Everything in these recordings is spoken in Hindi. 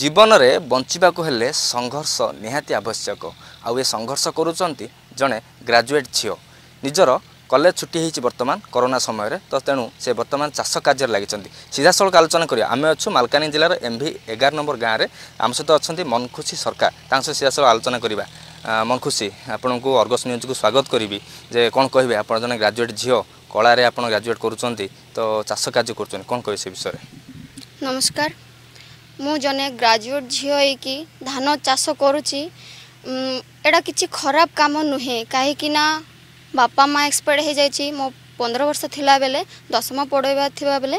जीवन में बंचाको हेले संघर्ष निहाती आवश्यक। आउ ये संघर्ष करुँच जड़े ग्राजुएट झील निजर कलेज छुट्टी बर्तमान कोरोना समय रे, तो तेणु से बर्तमान चाष कार्य लगी सीधा सड़क आलोचना करें। आम अच्छु मालकानगि जिलार MV 11 नंबर गाँव में आम सहित अच्छा मनखुशी सरकार तक सीधा सड़क आलोचना करवा। मनखुशी आपण को अर्गस न्यूज को स्वागत करी। जे कौन कहे आप जन ग्राजुएट झील कला ग्राजुएट करुँच तो चाष कार्य कर कौन कहे से विषय में? नमस्कार, मु जने ग्राजुएट झील होगी धान चाष करुच्ची एटा किसी खराब काम नुहे, कहीं बापा माँ एक्सपायर हो जाइए। मो 15 वर्ष थिला बेले 10मा पढ़ाइबा थिला बेले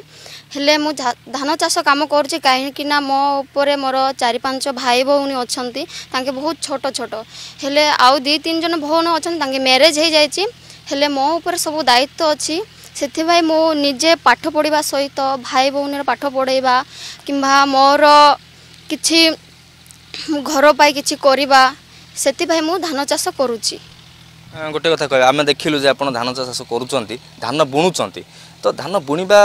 हेले मु धान चाष काम करुच्ची, कहीं मो उपरे मोर 4-5 भाई भौणी अच्छा तांके बहुत छोट छोट हेले आउ 2-3 जन भौणी अच्छा तांके मैरिज हो जाइए। हेले मो उपर सब दायित्व अच्छी, से भाई मो निजे पाठ पढ़ा सहित भाई भौणी पाठ पढ़ाइबा कि मोर कि घर पाई किसी करवा, से मु धान चाष करुच्ची। गोटे कथा कह आम देखिलु जे आपन धान चाष करुँच धान बुणुंट, तो धान बुणीबा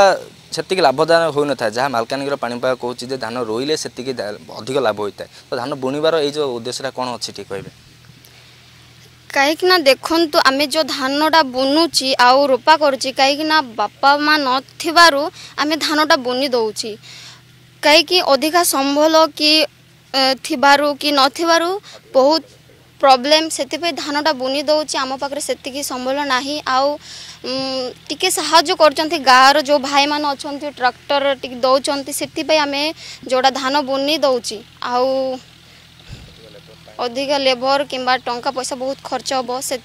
से लाभदायक हो न जहाँ मालकानगिर पाणीपाग कहूँ जे धान रोईले से अधिक लाभ होता है, तो धान बुणीबार ये जो उद्देश्य कौन अच्छी ठीक कहे? कहीं देखूँ आम जो धानटा बुनुची आउ रोपा करुच्ची, कहीं बापा माँ न आम धानटा बुनी दौची, कहीं अधिका संभल कि थिबारू कि न थिबारू बहुत प्रॉब्लम, से धानटा बुनी दौची। आम पाखे से संबल ना आउ टे साज कर गाँवर जो भाई मान अच्छा ट्रैक्टर दौरान से आम जोड़ा धान बुनी दौची आउ अधिक लेबर कि टंका पैसा बहुत खर्च हे, से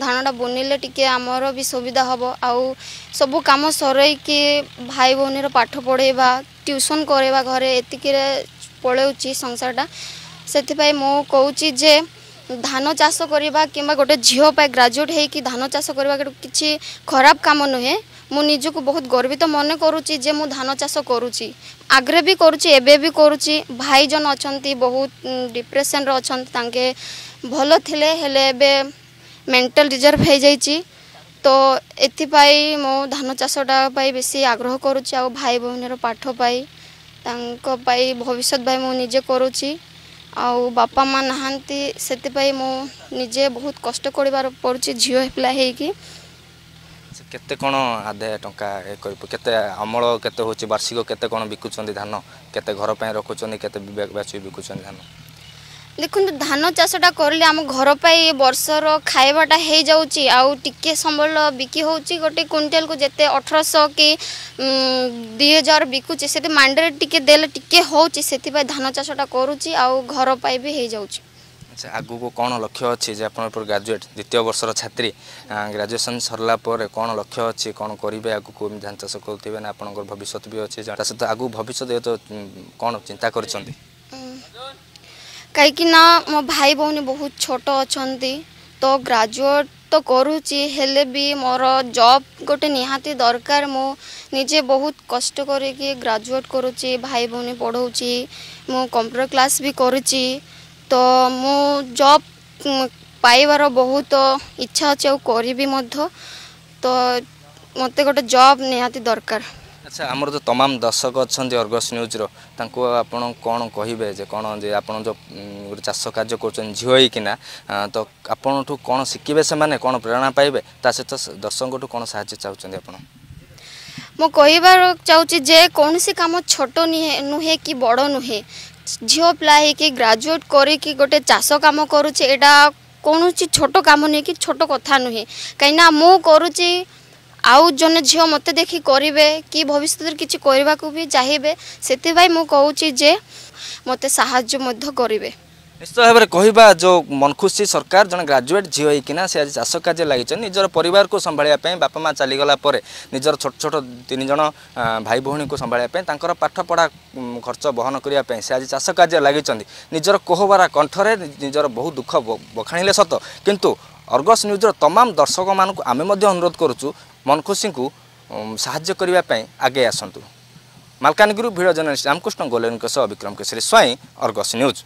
धानटा बुनिले टी आमर भी सुविधा हम आउ सब कम सर कि भाई भौणी पाठ पढ़ाइबा ट्यूशन करवा घरे एतिक पलाऊँगी संसारटा। से मो कौची जे धान चाष करवा कि गोटे झील पर ग्राजुएट होगी धान चाष करवा किसी खराब काम नुहे। मु निज को बहुत गर्वित तो मन करुच्ची जे मु धान चाष करुच्ची, आग्रे भी करुच्ची एबे भी करुच्ची। भाई जन अच्छा बहुत डिप्रेशन रे अच्छा, तांके भल थिले हेले बे मेंटल रिजर्व हो जाइए, तो एथिपाई मो धान चाषटा पाई बेसी आग्रह करुच्ची आ भाई भौणीर पाठ पाई तांको पाई भविष्य भाई मु निजे करुच्ची। आउ बापा माँ नहांती से मो निजे बहुत कष्ट कर पड़ी झील पिला होगी। केते कौन आदाय टंका केते अमल केते होची वार्षिक केते कौन बिकुचंदी धान केते घर पे रखुचंदी केते बेची बिकुचंदी धान? देखो धान चाषटा करले आम घर पाई वर्षर खाइबाटा हो जाउची, आउ टिके संबल बिकी होउची। गोटे क्विंटल को जेते 1800 कि 2000 बिकुची, से मांडरे टिके देले टिके होउची, से धान चाषटा करुची आउ घर पाई भी हो जाउची। अच्छा, आगु को कौन लक्ष्य अच्छी जे आपन पर ग्रेजुएट द्वितीय वर्षर छात्री ग्रेजुएशन सरला पर कौन लक्ष्य अच्छी कौन करिवे आगु को धान चाष करथिबे ना आपन भविष्य भी अच्छी सहित आगु भविष्य तो कौन चिंता करछंदी? कहीं मो भाई भौणी बहुत छोट अच्छा, तो ग्रेजुएट तो करुच्ची हेले भी मोर जॉब गोटे निहाती दरकार। मो निजे बहुत कष्ट करके ग्रेजुएट करुच्ची, भाई भौणी पढ़ाऊँगी, मो कंप्यूटर क्लास भी करुच्ची, तो मो जॉब पाइबार बहुत इच्छा अच्छे करी, तो मते गोटे जॉब निहाती दरकार। अच्छा, आमर जो तमाम दर्शक अच्छा अर्गस न्यूज तांको आपण कौन कहे जे कौन जे आपन जो चाष कार्य कर झील कि तो आपनठू कौन शिखे से माने कौन प्रेरणा पाइबे ता सहित दर्शकों कौन साहय चाहते आप? मो कहबार चाहूँगी जे कौन काम छोट नुहे कि बड़ नुहे, झील पिला कि ग्राजुएट करके गोटे चाष काम करुचे एटा कौन छोट काम नुहे कि छोट कथा नुहे। कहीं मु करुच्ची आउ जने झील मत देखी करे कि भविष्य किसी को भी चाहिए, से मुझे जे मत साहय करे। निश्चित भाव में कहवा जो मनखुशी सरकार जन ग्राजुएट झील होना से आज चाष कार्य लगी निजर परिवार को संभालियापी, बापा माँ चलीगला निजर छोट छोट 3 जन भाई भौणी को संभालियापी पाठ पढ़ा खर्च बहन करने से आज चाष कार्य लगी। निजर कोहबरा कंठर निजर बहुत दुख बखाणिले सत, किंतु अर्गस न्यूज तमाम दर्शक मानक आम अनुरोध करुचु मनखुशी को साहाय्य करने आगे आसतु। Malkangiri video journalist Ramakrishna Gole Vikram Keshari, Swain, Argus news.